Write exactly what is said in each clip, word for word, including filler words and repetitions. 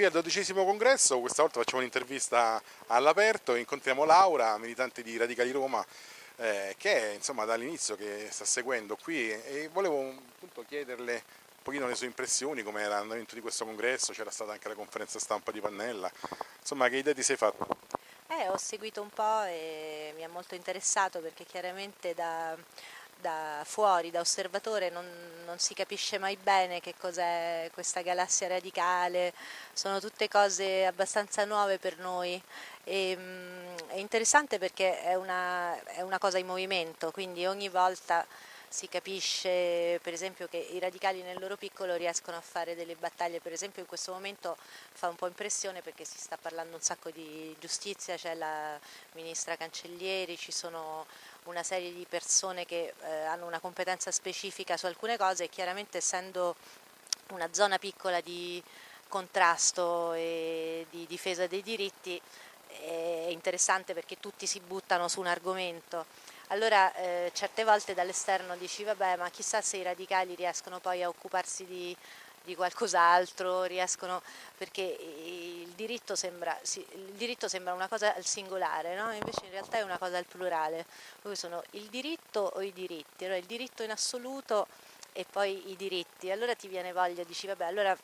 qui al dodicesimo congresso. Questa volta facciamo un'intervista all'aperto, incontriamo Laura, militante di Radicali Roma, eh, che è, insomma, dall'inizio che sta seguendo qui, e volevo appunto chiederle un pochino le sue impressioni, come era l'andamento di questo congresso, c'era stata anche la conferenza stampa di Pannella, insomma che idea ti sei fatta? Eh, ho seguito un po' e mi ha molto interessato, perché chiaramente da... da fuori, da osservatore, non, non si capisce mai bene che cos'è questa galassia radicale, sono tutte cose abbastanza nuove per noi. E, è interessante perché è una, è una cosa in movimento, quindi ogni volta si capisce, per esempio, che i radicali nel loro piccolo riescono a fare delle battaglie. Per esempio in questo momento fa un po' impressione perché si sta parlando un sacco di giustizia, c'è la ministra Cancellieri, ci sono una serie di persone che eh, hanno una competenza specifica su alcune cose, e chiaramente essendo una zona piccola di contrasto e di difesa dei diritti è interessante perché tutti si buttano su un argomento. Allora eh, certe volte dall'esterno dici vabbè, ma chissà se i radicali riescono poi a occuparsi di di qualcos'altro, riescono, perché il diritto sembra, il diritto sembra una cosa al singolare, no? Invece in realtà è una cosa al plurale, poi sono il diritto o i diritti, allora il diritto in assoluto e poi i diritti, allora ti viene voglia, dici vabbè, allora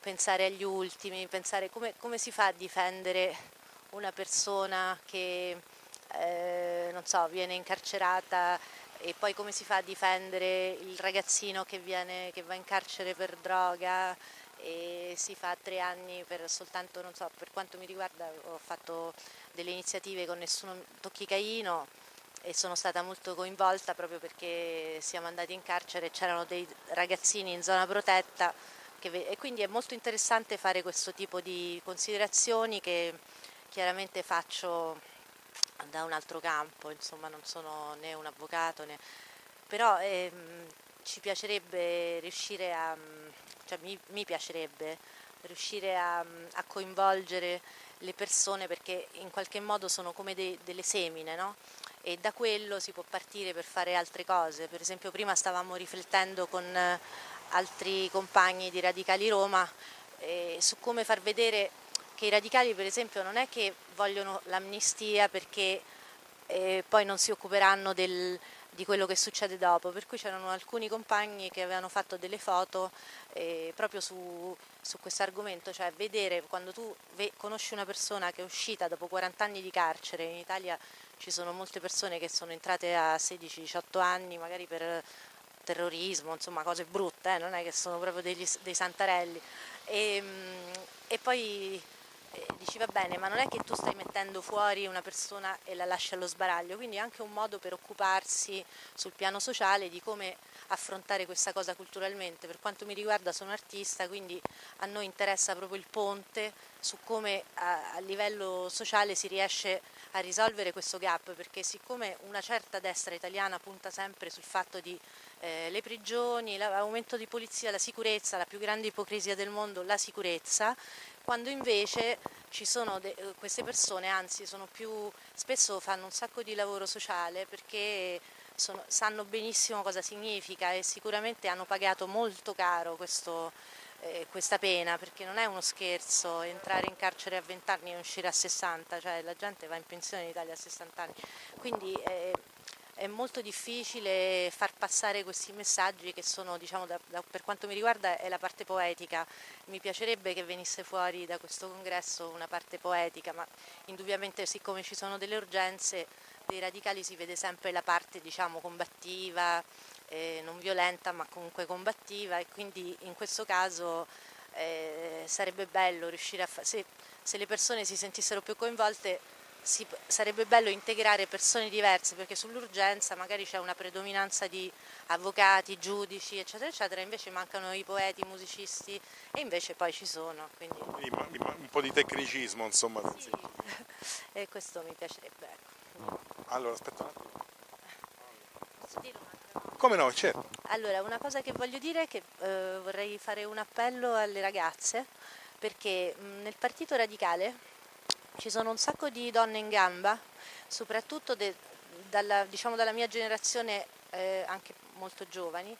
pensare agli ultimi, pensare come, come si fa a difendere una persona che eh, non so, viene incarcerata, e poi come si fa a difendere il ragazzino che, viene, che va in carcere per droga e si fa tre anni per soltanto, non so, per quanto mi riguarda ho fatto delle iniziative con Nessuno Tocchi Caino e sono stata molto coinvolta proprio perché siamo andati in carcere e c'erano dei ragazzini in zona protetta che, e quindi è molto interessante fare questo tipo di considerazioni che chiaramente faccio da un altro campo, insomma non sono né un avvocato né... però ehm, ci piacerebbe riuscire a, cioè mi, mi piacerebbe riuscire a, a coinvolgere le persone, perché in qualche modo sono come de, delle semine, no? E da quello si può partire per fare altre cose. Per esempio prima stavamo riflettendo con altri compagni di Radicali Roma eh, su come far vedere che i radicali per esempio non è che vogliono l'amnistia perché eh, poi non si occuperanno del, di quello che succede dopo, per cui c'erano alcuni compagni che avevano fatto delle foto eh, proprio su, su questo argomento, cioè vedere quando tu ve, conosci una persona che è uscita dopo quaranta anni di carcere, in Italia ci sono molte persone che sono entrate a sedici diciotto anni magari per terrorismo, insomma cose brutte, eh, non è che sono proprio degli, dei santarelli, e, e poi dici va bene, ma non è che tu stai mettendo fuori una persona e la lasci allo sbaraglio, quindi è anche un modo per occuparsi sul piano sociale di come affrontare questa cosa culturalmente. Per quanto mi riguarda sono artista, quindi a noi interessa proprio il ponte su come a, a livello sociale si riesce a risolvere questo gap, perché siccome una certa destra italiana punta sempre sul fatto di eh, le prigioni, l'aumento di polizia, la sicurezza, la più grande ipocrisia del mondo, la sicurezza, quando invece ci sono queste persone, anzi sono più, spesso fanno un sacco di lavoro sociale perché sono, sanno benissimo cosa significa e sicuramente hanno pagato molto caro questo, eh, questa pena, perché non è uno scherzo entrare in carcere a venti anni e uscire a sessanta, cioè la gente va in pensione in Italia a sessanta anni, quindi eh, è molto difficile far passare questi messaggi che sono, diciamo, da, da, per quanto mi riguarda è la parte poetica. Mi piacerebbe che venisse fuori da questo congresso una parte poetica, ma indubbiamente siccome ci sono delle urgenze dei radicali si vede sempre la parte, diciamo, combattiva, eh, non violenta ma comunque combattiva, e quindi in questo caso eh, sarebbe bello riuscire a fare, se, se le persone si sentissero più coinvolte, Si, sarebbe bello integrare persone diverse, perché sull'urgenza magari c'è una predominanza di avvocati, giudici eccetera eccetera, invece mancano i poeti, i musicisti, e invece poi ci sono, quindi un po' di tecnicismo, insomma, sì. E questo mi piacerebbe, ecco. Allora aspetta un attimo. Posso dire un'altra cosa? Come no, certo. Allora una cosa che voglio dire è che eh, vorrei fare un appello alle ragazze, perché mh, nel partito radicale ci sono un sacco di donne in gamba, soprattutto de, dalla, diciamo dalla mia generazione, eh, anche molto giovani,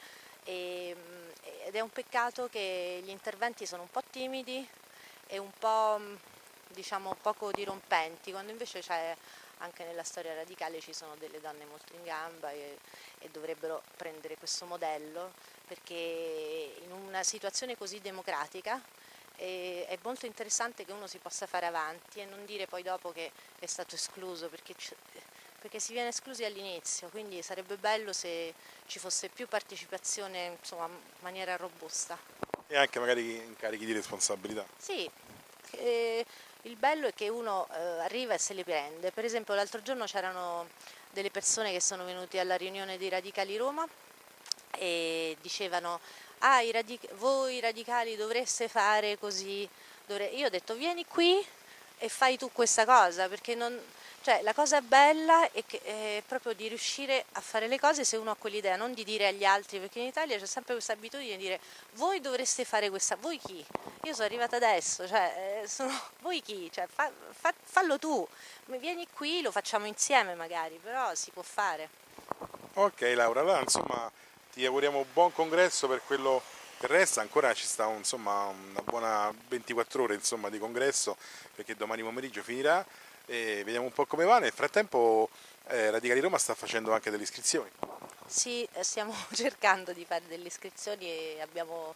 e, ed è un peccato che gli interventi sono un po' timidi e un po', diciamo, poco dirompenti, quando invece c'è, anche nella storia radicale ci sono delle donne molto in gamba e, e dovrebbero prendere questo modello, perché in una situazione così democratica eh, è molto interessante che uno si possa fare avanti e non dire poi dopo che è stato escluso, perché, perché si viene esclusi all'inizio, quindi sarebbe bello se ci fosse più partecipazione, insomma, in maniera robusta. E anche magari incarichi di responsabilità. Sì. Eh, Il bello è che uno eh, arriva e se le prende. Per esempio l'altro giorno c'erano delle persone che sono venute alla riunione dei Radicali Roma e dicevano: ah, i radic- voi radicali dovreste fare così. Dovre-". Io ho detto: vieni qui e fai tu questa cosa, perché non... cioè, la cosa bella è, che, è proprio di riuscire a fare le cose se uno ha quell'idea, non di dire agli altri, perché in Italia c'è sempre questa abitudine di dire: voi dovreste fare questa, voi chi? Io sono arrivata adesso, cioè, sono... voi chi? Cioè, fa, fa, fallo tu, vieni qui, lo facciamo insieme magari, però si può fare. Ok Laura, allora, insomma, ti auguriamo buon congresso per quello che resta, ancora ci sta insomma, una buona ventiquattro ore insomma, di congresso, perché domani pomeriggio finirà. E vediamo un po' come va. Nel frattempo eh, Radicali Roma sta facendo anche delle iscrizioni. Sì, stiamo cercando di fare delle iscrizioni e abbiamo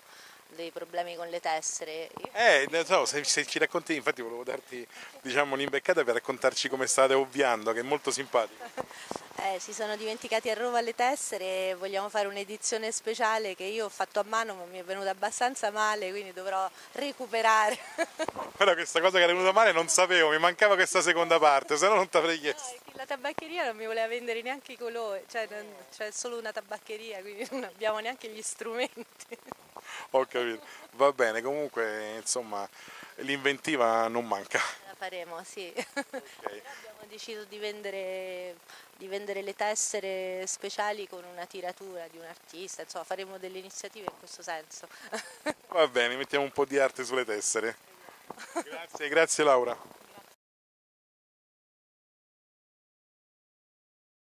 dei problemi con le tessere. Eh, no, se, se ci racconti, infatti volevo darti, diciamo, l'imbeccata per raccontarci come state ovviando, che è molto simpatico. Eh, si sono dimenticati a Roma le tessere e vogliamo fare un'edizione speciale che io ho fatto a mano ma mi è venuta abbastanza male, quindi dovrò recuperare. Però questa cosa che è venuta male non sapevo, mi mancava questa seconda parte, se no non ti avrei chiesto. No, la tabaccheria non mi voleva vendere neanche i colori, cioè c'è solo una tabaccheria, quindi non abbiamo neanche gli strumenti. Ho capito, va bene, comunque insomma l'inventiva non manca. La faremo, sì. Okay. Abbiamo deciso di vendere, di vendere le tessere speciali con una tiratura di un artista, insomma faremo delle iniziative in questo senso. Va bene, mettiamo un po' di arte sulle tessere. Grazie, grazie Laura.